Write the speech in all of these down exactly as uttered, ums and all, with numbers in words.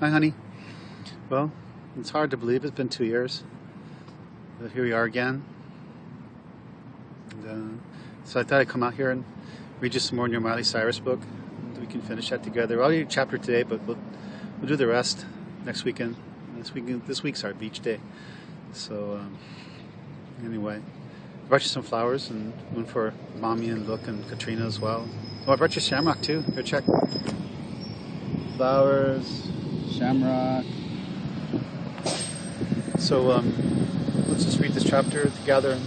Hi, honey. Well, it's hard to believe it's been two years, but here we are again. And, uh, so I thought I'd come out here and read you some more in your Miley Cyrus book. We can finish that together. I'll read a chapter today, but we'll, we'll do the rest next weekend. This weekend, this week's our beach day. So um, anyway, I brought you some flowers and one for Mommy and Look and Katrina as well. Oh, I brought you shamrock too. Here, check. Flowers. Shamrock. So um, let's just read this chapter together and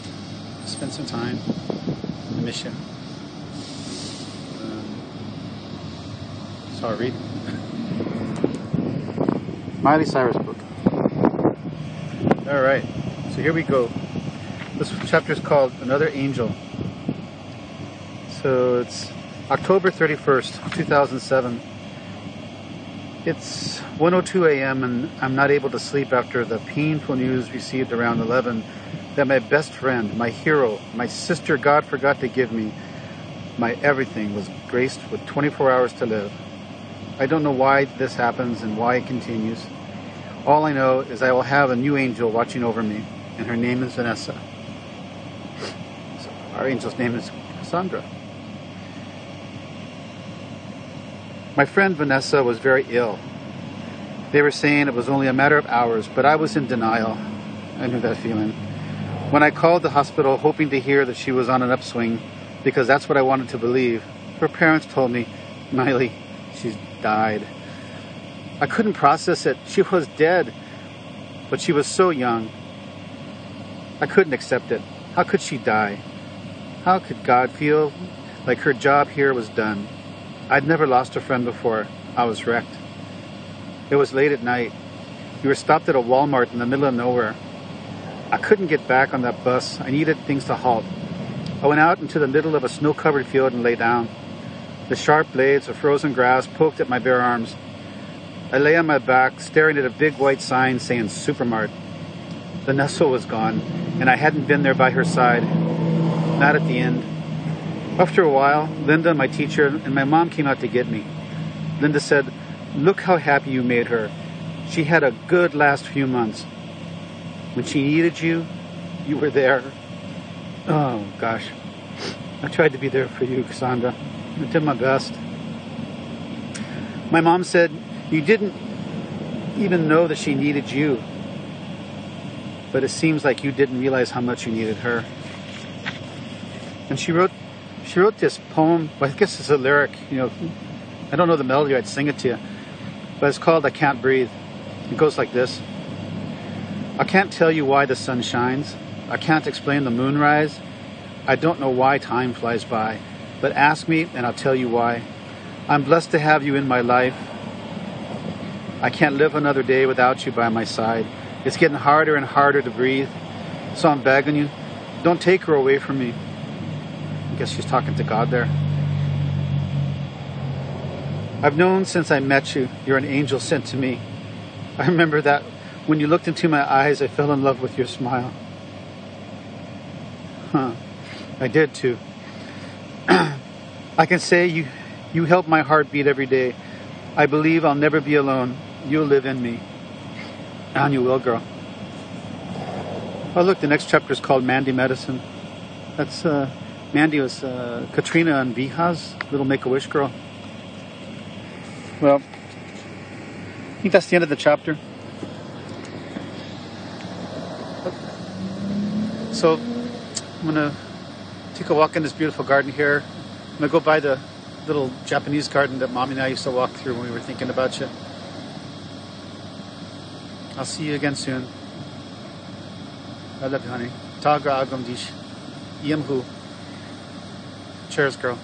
spend some time on the mission. Um, so I'll read. Miley Cyrus book. Alright, so here we go. This chapter is called Another Angel. So it's October thirty-first, two thousand seven. It's one oh two a m and I'm not able to sleep after the painful news received around eleven that my best friend, my hero, my sister God forgot to give me, my everything, was graced with twenty-four hours to live. I don't know why this happens and why it continues. All I know is I will have a new angel watching over me, and her name is Vanessa. So our angel's name is Cassandra. My friend Vanessa was very ill. They were saying it was only a matter of hours, but I was in denial. I knew that feeling. When I called the hospital hoping to hear that she was on an upswing, because that's what I wanted to believe, her parents told me, "Miley, she's died." I couldn't process it. She was dead, but she was so young. I couldn't accept it. How could she die? How could God feel like her job here was done? I'd never lost a friend before. I was wrecked. It was late at night. We were stopped at a Walmart in the middle of nowhere. I couldn't get back on that bus. I needed things to halt. I went out into the middle of a snow-covered field and lay down. The sharp blades of frozen grass poked at my bare arms. I lay on my back, staring at a big white sign saying Supermart. Vanessa was gone, and I hadn't been there by her side. Not at the end. After a while, Linda, my teacher, and my mom came out to get me. Linda said, "Look how happy you made her. She had a good last few months. When she needed you, you were there." Oh, gosh. I tried to be there for you, Cassandra. I did my best. My mom said, "You didn't even know that she needed you. But it seems like you didn't realize how much you needed her." And she wrote, She wrote this poem. Well, I guess it's a lyric, you know. I don't know the melody, I'd sing it to you. But it's called I Can't Breathe. It goes like this. I can't tell you why the sun shines. I can't explain the moonrise. I don't know why time flies by. But ask me and I'll tell you why. I'm blessed to have you in my life. I can't live another day without you by my side. It's getting harder and harder to breathe. So I'm begging you, don't take her away from me. I guess she's talking to God there. I've known since I met you, you're an angel sent to me. I remember that when you looked into my eyes, I fell in love with your smile. Huh, I did too. I can say you, you help my heart beat every day. I believe I'll never be alone. You'll live in me. And you will, girl. Oh, look, the next chapter is called Mandy Medicine. That's, uh, Mandy was uh, Katrina and Viha's little Make-A-Wish girl. Well, I think that's the end of the chapter. So, I'm going to take a walk in this beautiful garden here. I'm going to go by the little Japanese garden that Mommy and I used to walk through when we were thinking about you. I'll see you again soon. I love you, honey. Taga agam dish. Yemhu. Cheers, girl.